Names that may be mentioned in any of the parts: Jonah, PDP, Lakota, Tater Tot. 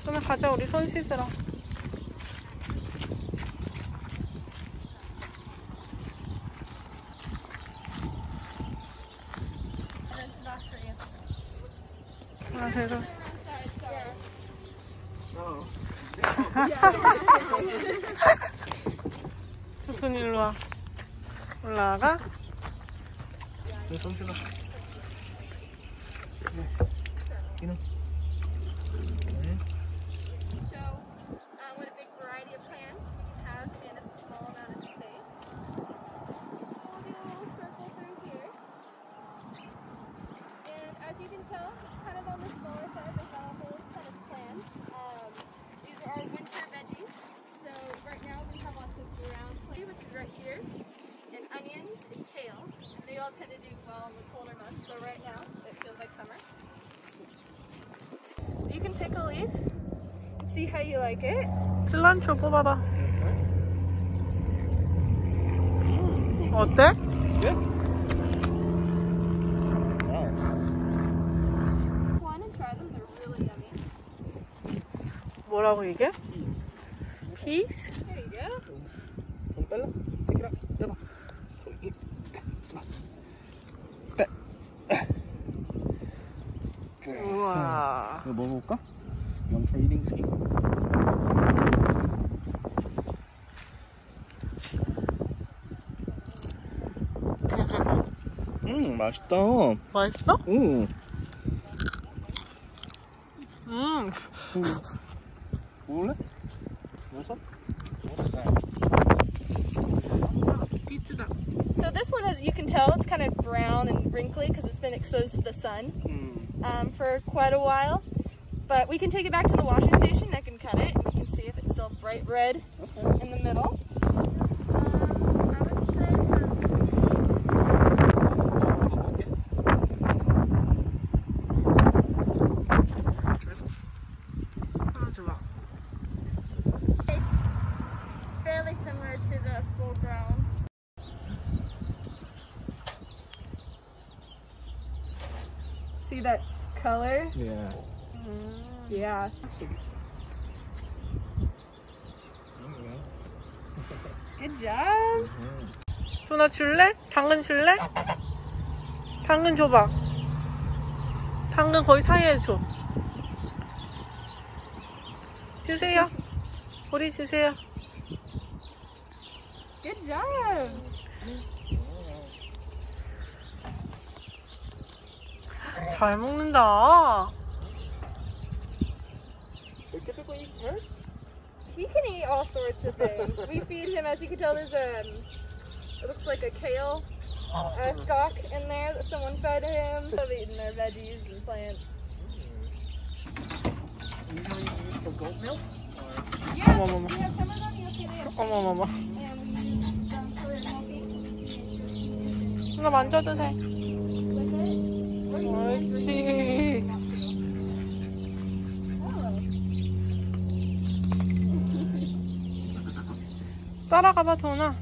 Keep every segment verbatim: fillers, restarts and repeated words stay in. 그러면 가자, 우리 손 씻으러. 아, 제가. 손 일로 와. 올라가. 내 손 씻어. 네. 이놈. Tend to do well in the colder months, so right now it feels like summer. You can pick a leaf and see how you like it. Cilantro, 뽑아봐. Mm. 어때? It's good. Wow. Go on and try them, they're really yummy. 뭐라고 이게? Peas. Peas? There you go. Pick it up. 우와. 이거 먹어볼까? 영철 일행식. 음, 맛있다. 맛있어? 응. 음. 먹을래? 맛있어? So this one, as you can tell, it's kind of brown and wrinkly because it's been exposed to the sun mm. um, for quite a while. But we can take it back to the washing station. I can cut it. We can see if it's still bright red okay. in the middle. See that color? Yeah. Mm. Yeah. Good job. 도넛 줄래? 당근 줄래? 당근 줘봐. 당근 거의 사이에 줘. 주세요. 우리 주세요. Good job. 잘 먹는다. He can eat all sorts of things. We feed him, as you can tell, there's a, it looks like a kale uh, stalk in there that someone fed him. Love eating their veggies and plants. Usually use for goat milk? Yeah, we have some of them you'll see they have chickens, and we use them for milking. 이거 만져도 돼. 옳지. 따라가봐, 도나.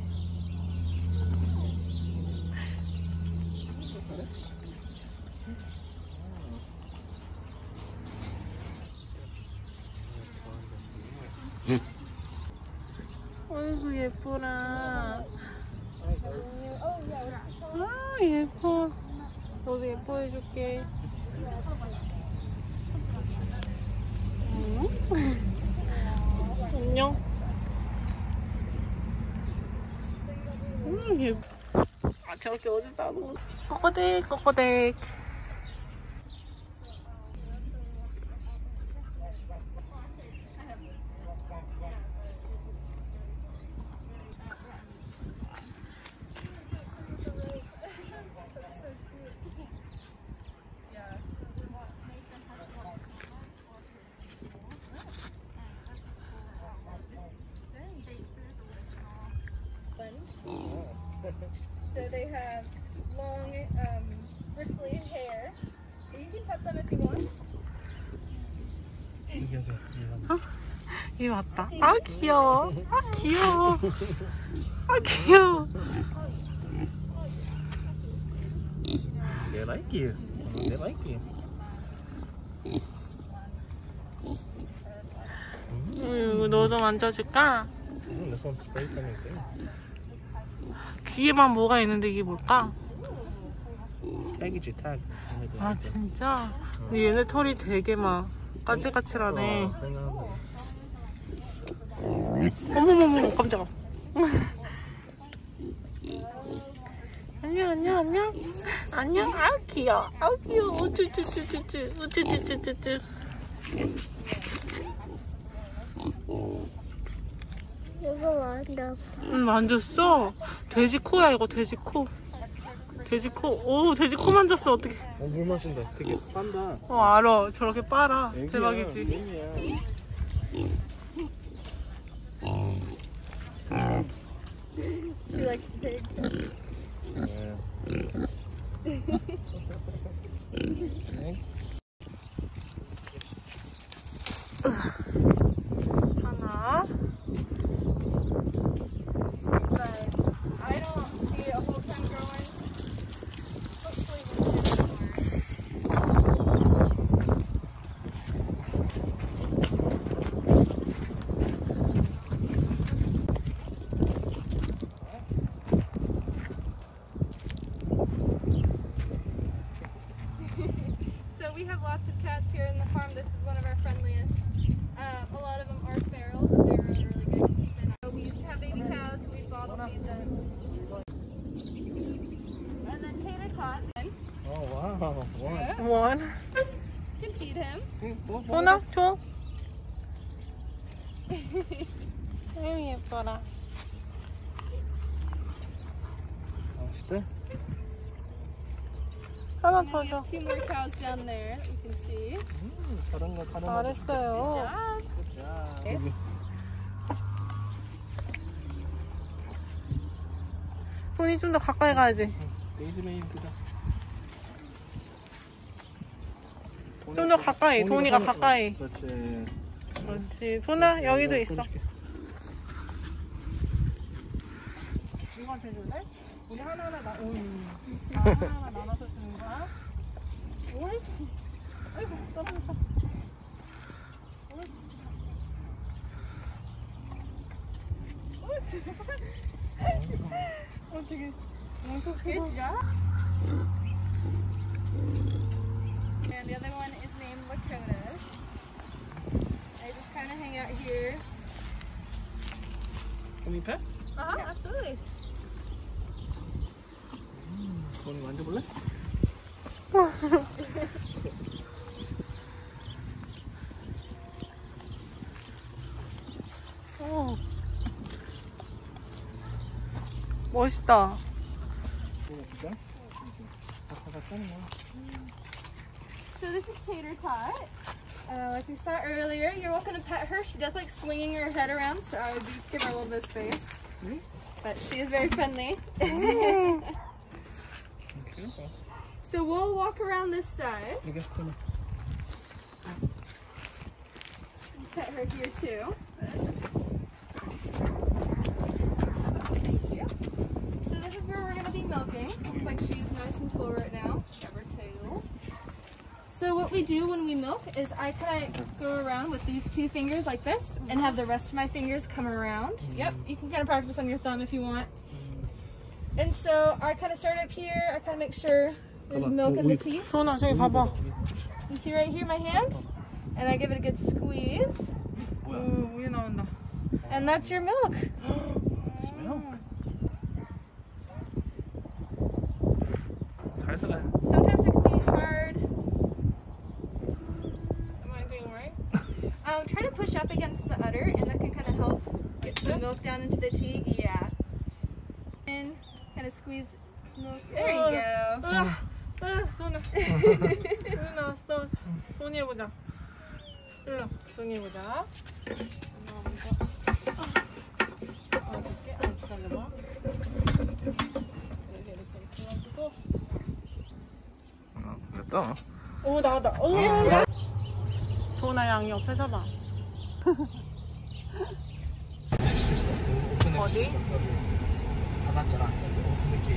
어이구, 예쁘라. 아, 예뻐. 너도 예뻐해줄게. 안녕. 음, 예뻐. 아, 저렇게 어디 싸고. 꼬꼬댁, 꼬꼬댁. So they have long um them if you want. 어? 얘 왔다. 아 귀여워. 아 귀여워. 아 귀여워. They like you. They like you. 음, 너 좀 만져줄까? 귀에만 뭐가 있는데 이게 뭘까? 탁이지 탁. 아 진짜? 근데 얘네 털이 되게 막 까칠까칠하네. 어머머머 깜짝아. 안녕 안녕 안녕 안녕. 아우 귀여워 아우 귀여워. 우쭈쭈쭈쭈쭈 우쭈쭈쭈쭈쭈. 이거 만졌어? 응 만졌어. 돼지 코야 이거 돼지 코. 돼지 코. 오 돼지 코 만졌어. 어떡해. 어, 물 마신다. 되게 빤다. 어 알아. 저렇게 빨아. 애기야, 대박이지. 애기야. 하나. We have lots of cats here in the farm. This is one of our friendliest. Uh, a lot of them are feral, but they're really good to keep in. So we used to have baby cows and we'd bottle feed them. And then Tater Tot. Oh wow, one. Yeah. One. You can feed him. Jonah, Jonah. There you go, Jonah. 하나 더 줘. Two more cows down there. You can see. 음, 다른 거 가는 거. 잘했어요. 네. 손이 좀 더 가까이 가야지. 좀 더 가까이. 도훈이가 가까이. 그렇지. 그렇지. 도훈아 여기도 있어. 이거 해줄래? 우리 하나하나 나, 하나하나 나눠서 주는 거야? 옳지. 아이고, 떨어졌다. 옳지. 옳지. 어떻게, 어떻게 해주자? And the other one is named Lakota. I just kind of hang out here. Can we pet? Uh-huh, yeah. Absolutely. 손이 만져볼래? 오. 멋있다. So this is Tater Tot. Uh, like we saw earlier, you're welcome to pet her. She does like swinging her head around, so I would give her a little bit of space. But she is very friendly. So we'll walk around this side. You pet her here too. Oh, thank you. So this is where we're going to be milking. Looks like she's nice and full right now. Grab her tail. So what we do when we milk is I kind of go around with these two fingers like this and have the rest of my fingers come around. Yep, you can kind of practice on your thumb if you want. And so I kind of start up here. I kind of make sure there's milk in the teeth. You see right here my hand? And I give it a good squeeze. And that's your milk. It's milk. Sometimes it can be hard. Am I doing right? Um, try to push up against the udder and that can kind of help get some milk down into the teeth. Yeah. And kind of squeeze milk. There you go. Ah, ah, 손아. 손아, 손, 손이 해보자. 일로, 손이 해보자. 아, 이렇게 안 잘려봐. 이렇게 이렇게 이렇게 하고. 아, 됐다. 오 나왔다. 오 나왔다. 도나 양이 옆에 서봐. 어디? 다 맞잖아.